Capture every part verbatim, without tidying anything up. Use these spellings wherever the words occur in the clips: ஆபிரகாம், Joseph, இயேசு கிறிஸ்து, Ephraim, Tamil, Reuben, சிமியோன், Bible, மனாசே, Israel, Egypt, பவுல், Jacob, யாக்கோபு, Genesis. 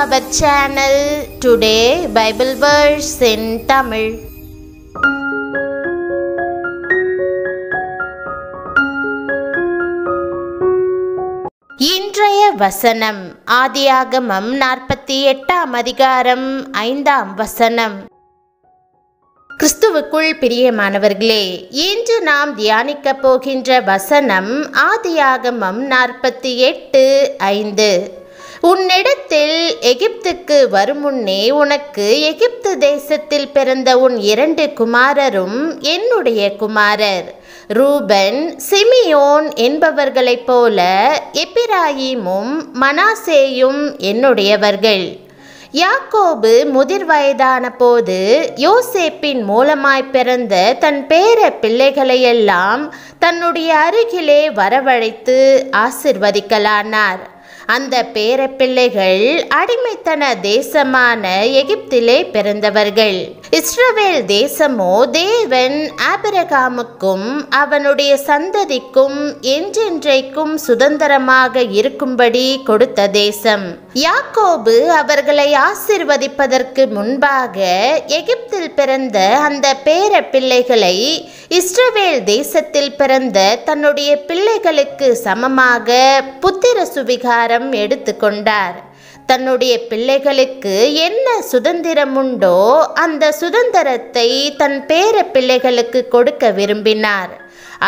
our channel. Today Bible verse in Tamil. இன்றைய வசனம் ஆதியாகமம் நாற்பத்தி எட்டாம் அதிகாரம் ஐந்தாம் வசனம். கிறிஸ்துவுக்குள் பிரியமானவர்களே, இன்று நாம் தியானிக்க போகின்ற வசனம் ஆதியாகமம் நாற்பத்தி எட்டு ஐந்து. உன்னிடத்தில் எகிப்துக்கு வருமுன்னே உனக்கு எகிப்து தேசத்தில் பிறந்த உன் இரண்டு குமாரரும் என்னுடைய குமாரர் ரூபன் சிமியோன் என்பவர்களைப் போல எப்பிராயீமும் மனாசேயும் என்னுடையவர்கள். யாக்கோபு முதிர் வயதான போது யோசேப்பின் மூலமாய் பிறந்த தன் பேர பிள்ளைகளையெல்லாம் தன்னுடைய அருகிலே வரவழைத்து ஆசிர்வதிக்கலானார். அந்த பேர பிள்ளைகள் அடிமைத்தன தேசமான எகிப்திலே பிறந்தவர்கள். இஸ்ரவேல் தேசமோ தேவன் ஆபிரகாமுக்கும் அவனுடைய சந்ததிக்கும் என்றென்றைக்கும் சுதந்திரமாக இருக்கும்படி கொடுத்த தேசம். யாக்கோபு அவர்களை ஆசிர்வதிப்பதற்கு முன்பாக எகிப்தில் பிறந்த அந்த பேர பிள்ளைகளை இஸ்ரவேல் தேசத்தில் பிறந்த தன்னுடைய பிள்ளைகளுக்கு சமமாக புத்திர சுவிகாரம் எடுத்துக்கொண்டார். தன்னுடைய பிள்ளைகளுக்கு என்ன சுதந்திரம் உண்டோ அந்த சுதந்திரத்தை தன் பேர பிள்ளைகளுக்கு கொடுக்க விரும்பினார்.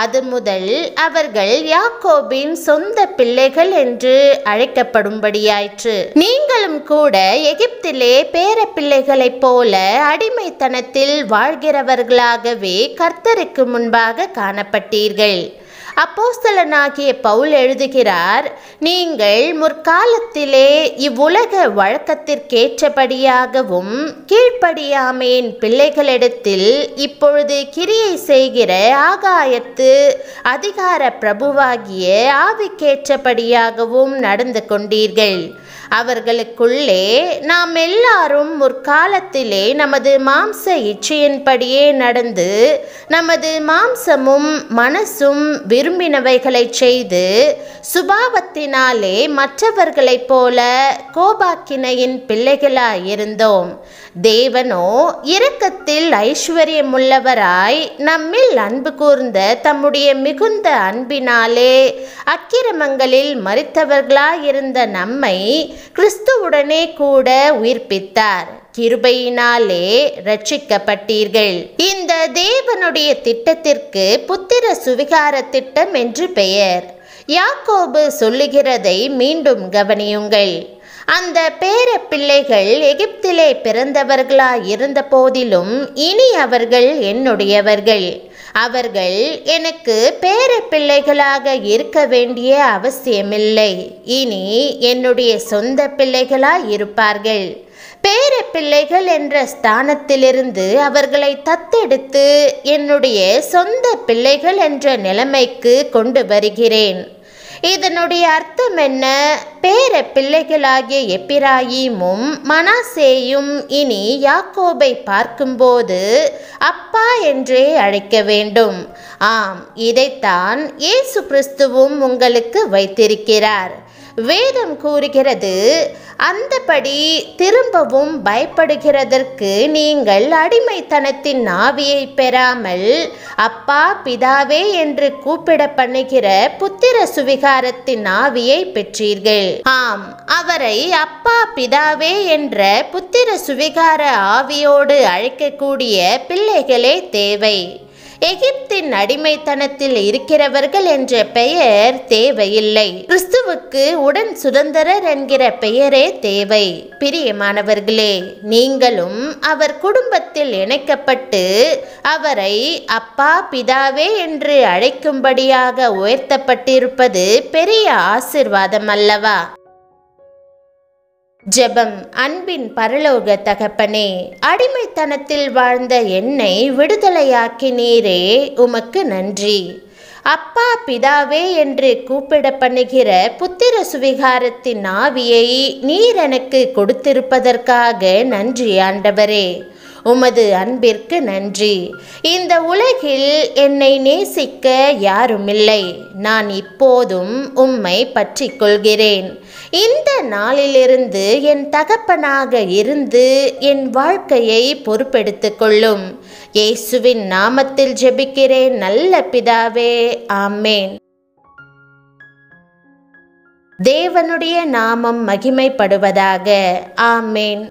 அது முதல் அவர்கள் யாக்கோபின் சொந்த பிள்ளைகள் என்று அழைக்கப்படும்படியாயிற்று. நீங்களும் கூட எகிப்திலே பேர பிள்ளைகளைப் போல அடிமைத்தனத்தில் வாழ்கிறவர்களாகவே கர்த்தருக்கு முன்பாக காணப்பட்டீர்கள். அப்போஸ்தலனாகிய பவுல் எழுதுகிறார், நீங்கள் முற்காலத்திலே இவ்வுலக வழக்கத்திற்கேற்றபடியாகவும் கீழ்ப்படியாமையின் பிள்ளைகளிடத்தில் இப்பொழுது கிரியை செய்கிற ஆகாயத்து அதிகார பிரபுவாகிய ஆவிக்கேற்றபடியாகவும் நடந்து கொண்டீர்கள். அவர்களுக்குள்ளே நாம் எல்லாரும் முற்காலத்திலே நமது மாம்ச இச்சையின்படியே நடந்து நமது மாம்சமும் மனசும் விரும்பினவைகளை செய்து சுபாவத்தினாலே மற்றவர்களைப் போல கோபாக்கினையின் பிள்ளைகளாயிருந்தோம். தேவனோ இரக்கத்தில் ஐஸ்வர்யமுள்ளவராய் நம்மில் அன்பு கூர்ந்த தம்முடைய மிகுந்த அன்பினாலே அக்கிரமங்களில் மரித்தவர்களாயிருந்த நம்மை கிறிஸ்துவுடனே கூட உயிர்ப்பித்தார். கிருபையினாலே ரட்சிக்கப்பட்டீர்கள். இந்த தேவனுடைய திட்டத்திற்கு புத்திர சுவிகார திட்டம் என்று பெயர். யாக்கோபு சொல்லுகிறதை மீண்டும் கவனியுங்கள். அந்த பேர பிள்ளைகள் எகிப்திலே பிறந்தவர்களாய் இருந்த போதிலும் இனி அவர்கள் என்னுடையவர்கள். அவர்கள் எனக்கு பேர பிள்ளைகளாக இருக்க வேண்டிய அவசியமில்லை. இனி என்னுடைய சொந்த பிள்ளைகளாய் இருப்பார்கள். பேர பிள்ளைகள் என்ற ஸ்தானத்திலிருந்து அவர்களை தத்தெடுத்து என்னுடைய சொந்த பிள்ளைகள் என்ற நிலைமைக்கு கொண்டு வருகிறேன். இதனுடைய அர்த்தம் என்ன? பேர பிள்ளைகளாகிய எப்பிராயீமும் மனாசேயும் இனி யாக்கோபை பார்க்கும்போது அப்பா என்றே அழைக்க வேண்டும். ஆம், இதைத்தான் இயேசு கிறிஸ்துவும் உங்களுக்கு வைத்திருக்கிறார். வேதம் கூறுகிறது, அந்தபடி திரும்பவும் பயப்படுகிறதற்கு நீங்கள் அடிமைத்தனத்தின் ஆவியை பெறாமல் அப்பா பிதாவே என்று கூப்பிட பண்ணுகிற புத்திர சுவிகாரத்தின் ஆவியை பெற்றீர்கள். ஆம், அவரை அப்பா பிதாவே என்ற புத்திர சுவிகார ஆவியோடு அழைக்கக்கூடிய பிள்ளைகளே தேவை. எகிப்தின் அடிமைத்தனத்தில் இருக்கிறவர்கள் என்ற பெயர் தேவையில்லை. கிறிஸ்துவுக்கு உடன் சுதந்திரர் என்கிற பெயரே தேவை. பிரியமானவர்களே, நீங்களும் அவர் குடும்பத்தில் இணைக்கப்பட்டு அவரை அப்பா பிதாவே என்று அழைக்கும்படியாக உயர்த்தப்பட்டிருப்பது பெரிய ஆசீர்வாதம் அல்லவா? ஜெபம். அன்பின் பரலோக தகப்பனே, அடிமைத்தனத்தில் வாழ்ந்த என்னை விடுதலையாக்கினீரே, உமக்கு நன்றி. அப்பா பிதாவே என்று கூப்பிட பண்ணுகிற புத்திர சுவிகாரத்தின் ஆவியை நீர் எனக்கு கொடுத்திருப்பதற்காக நன்றி ஆண்டவரே. உமது அன்பிற்கு நன்றி. இந்த உலகில் என்னை நேசிக்க யாருமில்லை. நான் இப்போதும் உம்மை பற்றி கொள்கிறேன். இந்த நாளிலிருந்து என் தகப்பனாக இருந்து என் வாழ்க்கையை பொறுப்பெடுத்து கொள்ளும். இயேசுவின் நாமத்தில் ஜெபிக்கிறேன் நல்ல பிதாவே, ஆமேன். தேவனுடைய நாமம் மகிமைப்படுவதாக. ஆமேன்.